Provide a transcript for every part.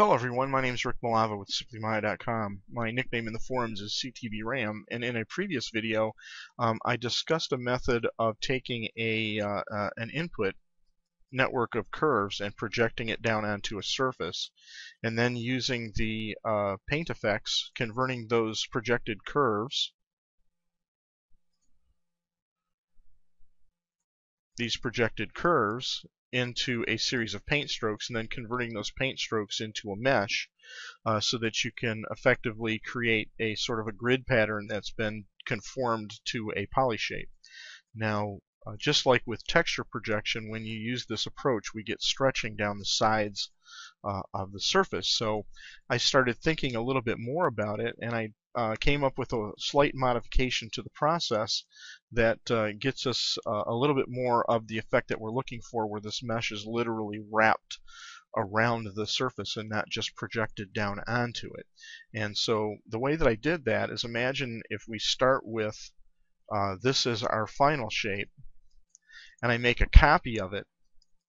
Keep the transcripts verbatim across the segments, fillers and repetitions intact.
Hello everyone, my name is Rick Malava with Simply Maya dot com. My nickname in the forums is C T B RAM, and in a previous video um, I discussed a method of taking a uh, uh, an input network of curves and projecting it down onto a surface, and then using the uh, paint effects, converting those projected curves, these projected curves into a series of paint strokes, and then converting those paint strokes into a mesh uh, so that you can effectively create a sort of a grid pattern that's been conformed to a poly shape. Now uh, just like with texture projection, when you use this approach we get stretching down the sides uh, of the surface. So I started thinking a little bit more about it, and I Uh, came up with a slight modification to the process that uh, gets us uh, a little bit more of the effect that we're looking for, where this mesh is literally wrapped around the surface and not just projected down onto it. And so the way that I did that is, imagine if we start with uh, this is our final shape, and I make a copy of it,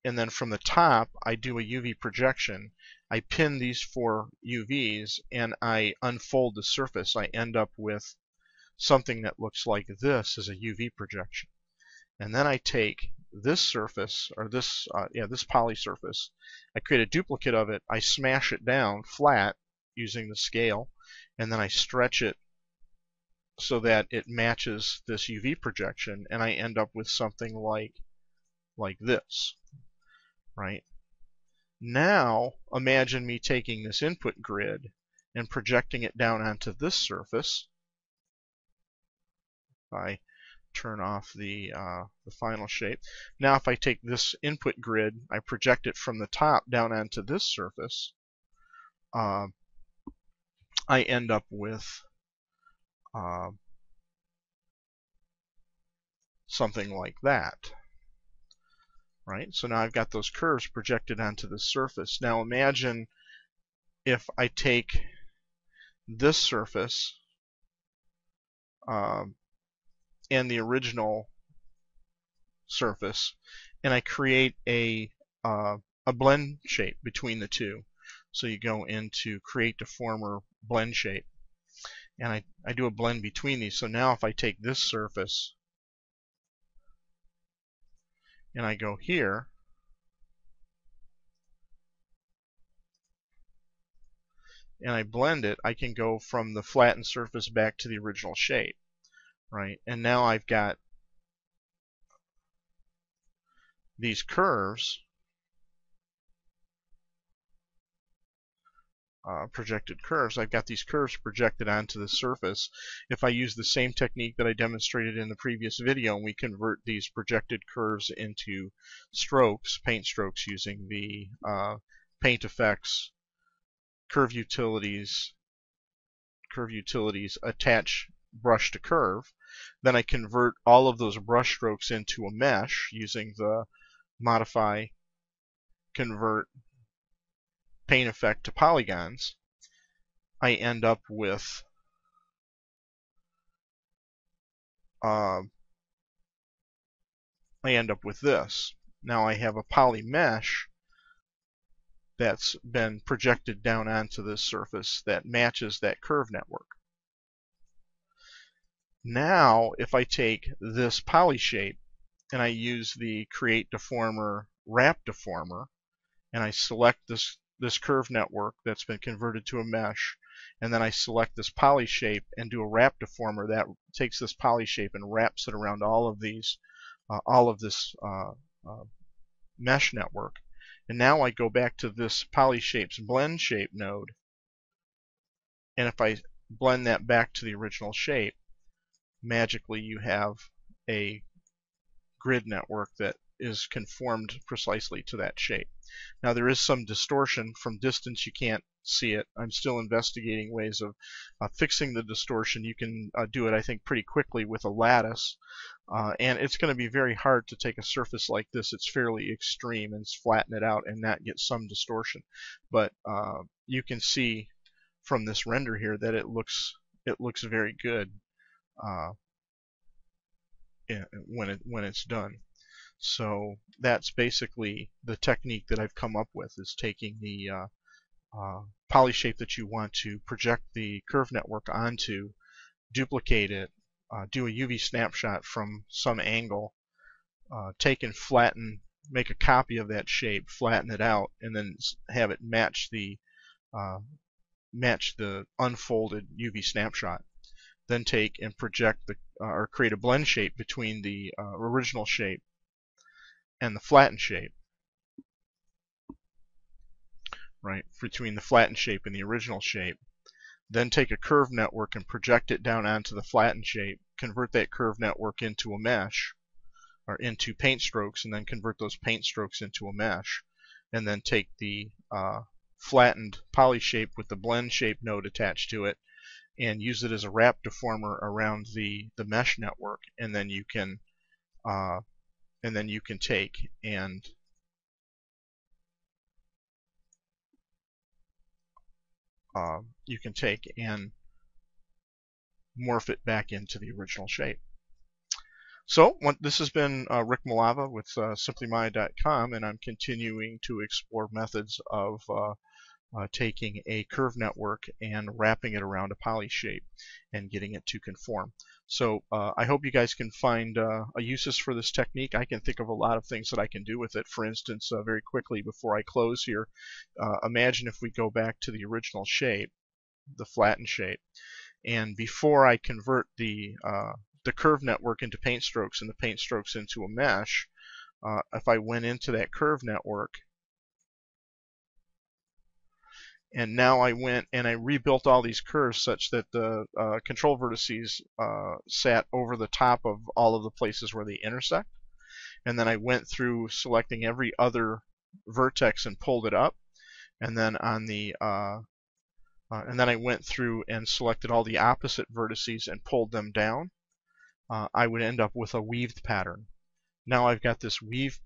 and then from the top I do a U V projection. I pin these four U Vs and I unfold the surface. I end up with something that looks like this as a U V projection. And then I take this surface, or this uh, yeah, this poly surface, I create a duplicate of it, I smash it down flat using the scale, and then I stretch it so that it matches this U V projection, and I end up with something like like this. Right? Now imagine me taking this input grid and projecting it down onto this surface. If I turn off the, uh, the final shape. Now if I take this input grid, I project it from the top down onto this surface, uh, I end up with uh, something like that. Right? So now I've got those curves projected onto the surface. Now imagine if I take this surface um, and the original surface, and I create a, uh, a blend shape between the two. So you go into Create Deformer, Blend Shape, and I, I do a blend between these. So now if I take this surface and I go here, and I blend it, I can go from the flattened surface back to the original shape, right? And now I've got these curves, uh, projected curves, I've got these curves projected onto the surface. If I use the same technique that I demonstrated in the previous video, and we convert these projected curves into strokes, paint strokes, using the uh, Paint Effects, Curve Utilities, Curve Utilities, Attach Brush to Curve, then I convert all of those brush strokes into a mesh using the Modify Convert Paint Effect to Polygons. I end up with uh, I end up with this. Now I have a poly mesh that's been projected down onto this surface that matches that curve network. Now if I take this poly shape and I use the Create Deformer, Wrap Deformer, and I select this this curve network that's been converted to a mesh, and then I select this poly shape and do a wrap deformer that takes this poly shape and wraps it around all of these, uh, all of this uh, uh, mesh network. And now I go back to this poly shape's blend shape node, and if I blend that back to the original shape, magically you have a grid network that is conformed precisely to that shape. Now there is some distortion from distance, you can't see it. I'm still investigating ways of uh, fixing the distortion. You can uh, do it, I think, pretty quickly with a lattice, uh, and it's going to be very hard to take a surface like this. It's fairly extreme, and flatten it out and not get some distortion. But uh, you can see from this render here that it looks it looks very good uh, when it when it's done. So that's basically the technique that I've come up with, is taking the uh, uh, poly shape that you want to project the curve network onto, duplicate it, uh, do a U V snapshot from some angle, uh, take and flatten, make a copy of that shape, flatten it out, and then have it match the uh, match the unfolded U V snapshot. Then take and project the uh, or create a blend shape between the uh, original shape and the flattened shape. Right, between the flattened shape and the original shape. Then take a curve network and project it down onto the flattened shape, convert that curve network into a mesh, or into paint strokes, and then convert those paint strokes into a mesh. And then take the uh, flattened poly shape with the blend shape node attached to it and use it as a wrap deformer around the, the mesh network, and then you can uh, and then you can take and Uh, you can take and morph it back into the original shape. So what, this has been uh, Rick Malava with uh, Simply Maya dot com, and I'm continuing to explore methods of uh, uh, taking a curve network and wrapping it around a poly shape and getting it to conform. So uh, I hope you guys can find uh, a uses for this technique. I can think of a lot of things that I can do with it. For instance, uh, very quickly before I close here, uh, imagine if we go back to the original shape, the flattened shape, and before I convert the uh, the curve network into paint strokes and the paint strokes into a mesh, uh, if I went into that curve network, and now I went and I rebuilt all these curves such that the uh, control vertices uh, sat over the top of all of the places where they intersect. And then I went through selecting every other vertex and pulled it up. And then on the uh, uh, and then I went through and selected all the opposite vertices and pulled them down. Uh, I would end up with a weaved pattern. Now I've got this weaved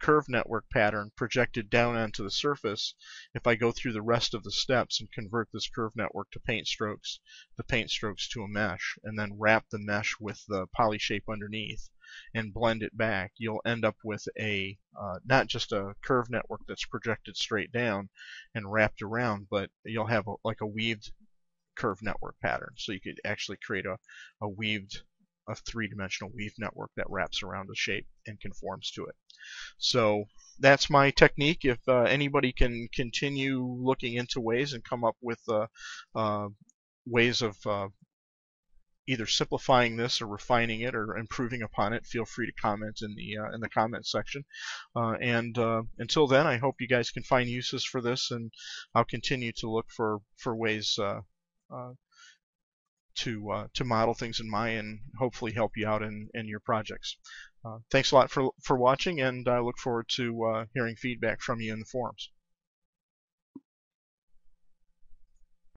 curve network pattern projected down onto the surface. If I go through the rest of the steps and convert this curve network to paint strokes, the paint strokes to a mesh, and then wrap the mesh with the poly shape underneath and blend it back, you'll end up with a uh, not just a curve network that's projected straight down and wrapped around, but you'll have a, like a weaved curve network pattern. So you could actually create a, a weaved a three-dimensional weave network that wraps around a shape and conforms to it. So that's my technique. If uh, anybody can continue looking into ways and come up with uh, uh, ways of uh, either simplifying this or refining it or improving upon it, feel free to comment in the uh, in the comment section. Uh, and uh, until then, I hope you guys can find uses for this, and I'll continue to look for for ways uh, uh, to uh, to model things in Maya and hopefully help you out in, in your projects. Uh, thanks a lot for, for watching, and I look forward to uh, hearing feedback from you in the forums.